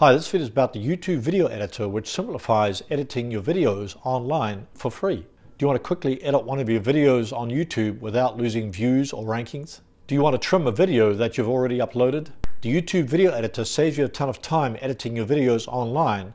Hi, this video is about the YouTube video editor, which simplifies editing your videos online for free. Do you want to quickly edit one of your videos on YouTube without losing views or rankings? Do you want to trim a video that you've already uploaded? The YouTube video editor saves you a ton of time editing your videos online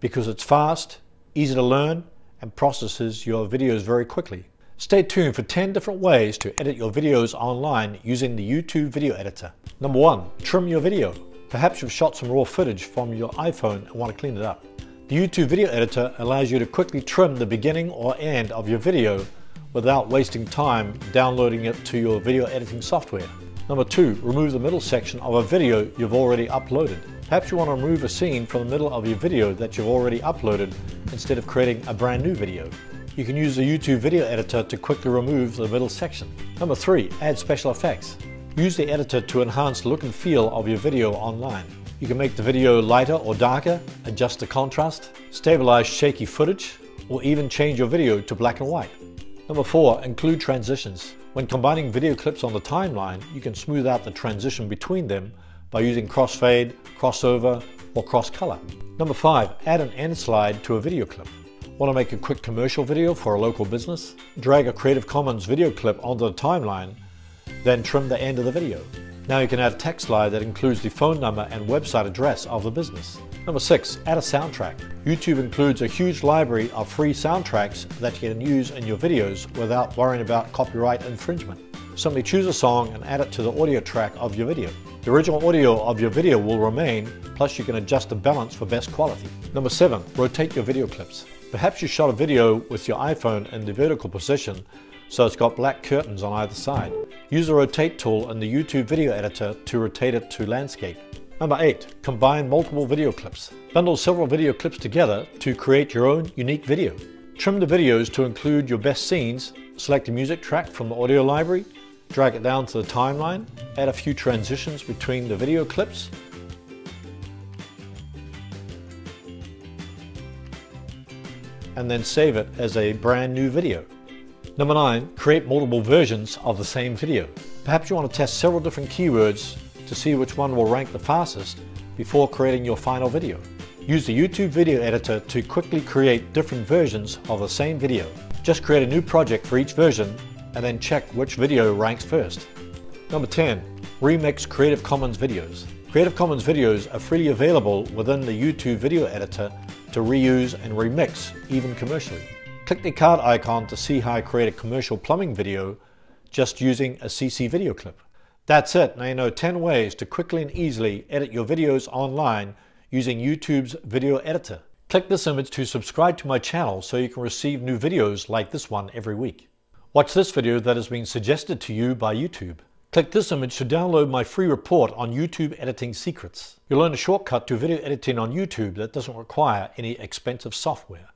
because it's fast, easy to learn, and processes your videos very quickly. Stay tuned for 10 different ways to edit your videos online using the YouTube video editor. Number one, trim your video. Perhaps you've shot some raw footage from your iPhone and want to clean it up. The YouTube video editor allows you to quickly trim the beginning or end of your video without wasting time downloading it to your video editing software. Number two, remove the middle section of a video you've already uploaded. Perhaps you want to remove a scene from the middle of your video that you've already uploaded instead of creating a brand new video. You can use the YouTube video editor to quickly remove the middle section. Number three, add special effects. Use the editor to enhance the look and feel of your video online. You can make the video lighter or darker, adjust the contrast, stabilize shaky footage, or even change your video to black and white. Number four, include transitions. When combining video clips on the timeline, you can smooth out the transition between them by using crossfade, crossover, or cross-color. Number five, add an end slide to a video clip. Want to make a quick commercial video for a local business? Drag a Creative Commons video clip onto the timeline, then trim the end of the video. Now you can add a text slide that includes the phone number and website address of the business. Number six, add a soundtrack. YouTube includes a huge library of free soundtracks that you can use in your videos without worrying about copyright infringement. Simply choose a song and add it to the audio track of your video. The original audio of your video will remain, plus you can adjust the balance for best quality. Number seven, rotate your video clips. Perhaps you shot a video with your iPhone in the vertical position, so it's got black curtains on either side. Use the rotate tool in the YouTube video editor to rotate it to landscape. Number eight, combine multiple video clips. Bundle several video clips together to create your own unique video. Trim the videos to include your best scenes, select a music track from the audio library, drag it down to the timeline, add a few transitions between the video clips, and then save it as a brand new video. Number nine, create multiple versions of the same video. Perhaps you want to test several different keywords to see which one will rank the fastest before creating your final video. Use the YouTube video editor to quickly create different versions of the same video. Just create a new project for each version and then check which video ranks first. Number 10, remix Creative Commons videos. Creative Commons videos are freely available within the YouTube video editor to reuse and remix, even commercially. Click the card icon to see how I create a commercial plumbing video just using a CC video clip. That's it. Now you know 10 ways to quickly and easily edit your videos online using YouTube's video editor. Click this image to subscribe to my channel so you can receive new videos like this one every week. Watch this video that has been suggested to you by YouTube. Click this image to download my free report on YouTube editing secrets. You'll learn a shortcut to video editing on YouTube that doesn't require any expensive software.